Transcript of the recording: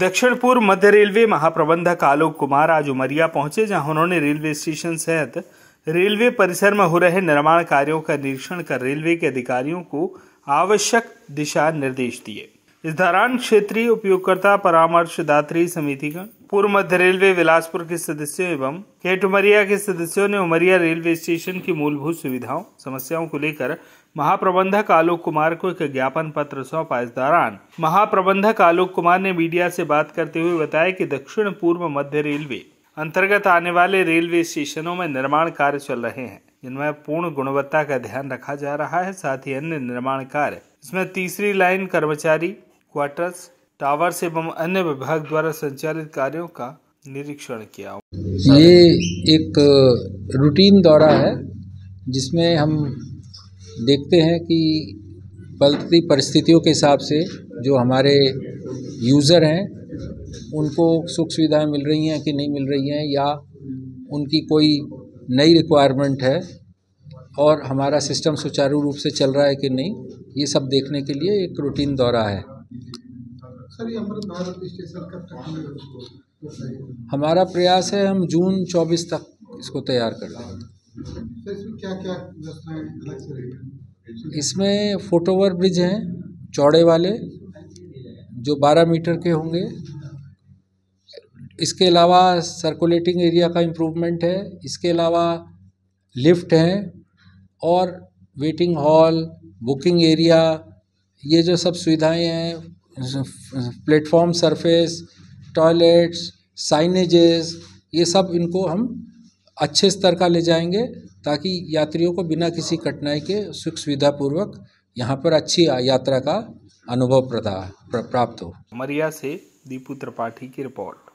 दक्षिण पूर्व मध्य रेलवे महाप्रबंधक आलोक कुमार आज उमरिया पहुंचे, जहां उन्होंने रेलवे स्टेशन सहित रेलवे परिसर में हो रहे निर्माण कार्यों का निरीक्षण कर रेलवे के अधिकारियों को आवश्यक दिशा निर्देश दिए। इस दौरान क्षेत्रीय उपयोगकर्ता परामर्शदात्री समिति का पूर्व मध्य रेलवे बिलासपुर के सदस्यों एवं केट उमरिया के सदस्यों ने उमरिया रेलवे स्टेशन की मूलभूत सुविधाओं समस्याओं को लेकर महाप्रबंधक आलोक कुमार को एक ज्ञापन पत्र सौंपा। इस दौरान महाप्रबंधक आलोक कुमार ने मीडिया से बात करते हुए बताया कि दक्षिण पूर्व मध्य रेलवे अंतर्गत आने वाले रेलवे स्टेशनों में निर्माण कार्य चल रहे हैं, जिनमें पूर्ण गुणवत्ता का ध्यान रखा जा रहा है। साथ ही अन्य निर्माण कार्य इसमें तीसरी लाइन, कर्मचारी क्वार्टर्स, टावर्स एवं अन्य विभाग द्वारा संचालित कार्यों का निरीक्षण किया। ये एक रूटीन दौरा है जिसमें हम देखते हैं कि बदलती परिस्थितियों के हिसाब से जो हमारे यूज़र हैं उनको सुख सुविधाएं मिल रही हैं कि नहीं मिल रही हैं, या उनकी कोई नई रिक्वायरमेंट है और हमारा सिस्टम सुचारू रूप से चल रहा है कि नहीं, ये सब देखने के लिए एक रूटीन दौरा है। सर, ये अमृत भारत स्टेशन कब तक? हमारा प्रयास है हम जून 24 तक इसको तैयार कर लें। इसमें फुटओवर ब्रिज हैं चौड़े वाले जो 12 मीटर के होंगे। इसके अलावा सर्कुलेटिंग एरिया का इम्प्रूवमेंट है। इसके अलावा लिफ्ट हैं और वेटिंग हॉल, बुकिंग एरिया, ये जो सब सुविधाएं हैं, प्लेटफॉर्म सरफेस, टॉयलेट्स, साइनेजेस, ये सब इनको हम अच्छे स्तर का ले जाएंगे ताकि यात्रियों को बिना किसी कठिनाई के सुख सुविधापूर्वक यहाँ पर अच्छी यात्रा का अनुभव प्राप्त हो। उमरिया से दीपू त्रिपाठी की रिपोर्ट।